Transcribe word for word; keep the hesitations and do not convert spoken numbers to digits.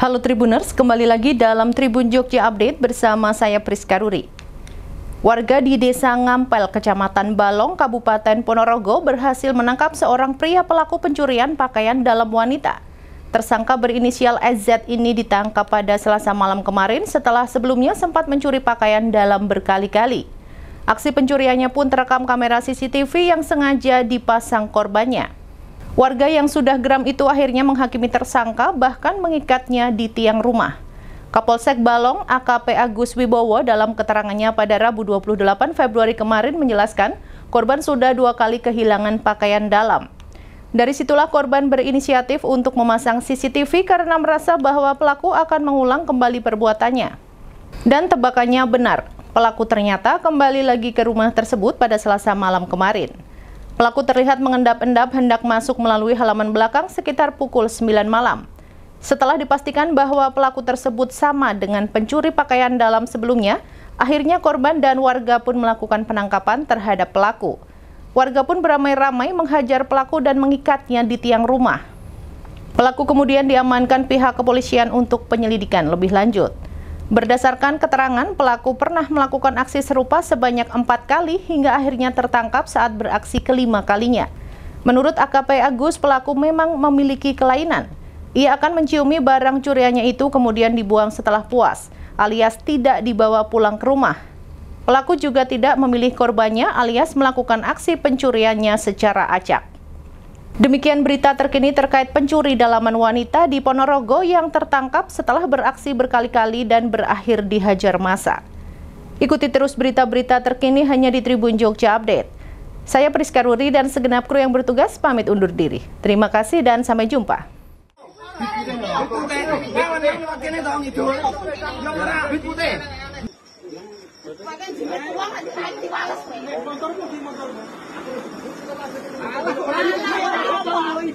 Halo Tribuners, kembali lagi dalam Tribun Jogja Update bersama saya Prisca Ruri. Warga di Desa Ngampel, Kecamatan Balong, Kabupaten Ponorogo berhasil menangkap seorang pria pelaku pencurian pakaian dalam wanita. Tersangka berinisial S Z ini ditangkap pada Selasa malam kemarin setelah sebelumnya sempat mencuri pakaian dalam berkali-kali. Aksi pencuriannya pun terekam kamera C C T V yang sengaja dipasang korbannya. Warga yang sudah geram itu akhirnya menghakimi tersangka, bahkan mengikatnya di tiang rumah. Kapolsek Balong A K P Agus Wibowo dalam keterangannya pada Rabu dua puluh delapan Februari kemarin menjelaskan korban sudah dua kali kehilangan pakaian dalam. Dari situlah korban berinisiatif untuk memasang C C T V karena merasa bahwa pelaku akan mengulang kembali perbuatannya. Dan tebakannya benar, pelaku ternyata kembali lagi ke rumah tersebut pada Selasa malam kemarin. Pelaku terlihat mengendap-endap hendak masuk melalui halaman belakang sekitar pukul sembilan malam. Setelah dipastikan bahwa pelaku tersebut sama dengan pencuri pakaian dalam sebelumnya, akhirnya korban dan warga pun melakukan penangkapan terhadap pelaku. Warga pun beramai-ramai menghajar pelaku dan mengikatnya di tiang rumah. Pelaku kemudian diamankan pihak kepolisian untuk penyelidikan lebih lanjut. Berdasarkan keterangan, pelaku pernah melakukan aksi serupa sebanyak empat kali hingga akhirnya tertangkap saat beraksi kelima kalinya. Menurut A K P Agus, pelaku memang memiliki kelainan. Ia akan menciumi barang curiannya itu kemudian dibuang setelah puas, alias tidak dibawa pulang ke rumah. Pelaku juga tidak memilih korbannya alias melakukan aksi pencuriannya secara acak. Demikian berita terkini terkait pencuri dalaman wanita di Ponorogo yang tertangkap setelah beraksi berkali-kali dan berakhir dihajar massa. Ikuti terus berita-berita terkini hanya di Tribun Jogja Update. Saya Prisca Ruri dan segenap kru yang bertugas pamit undur diri. Terima kasih dan sampai jumpa. Pakai jimat uang nanti naik diwales nih. Motorku di motorku.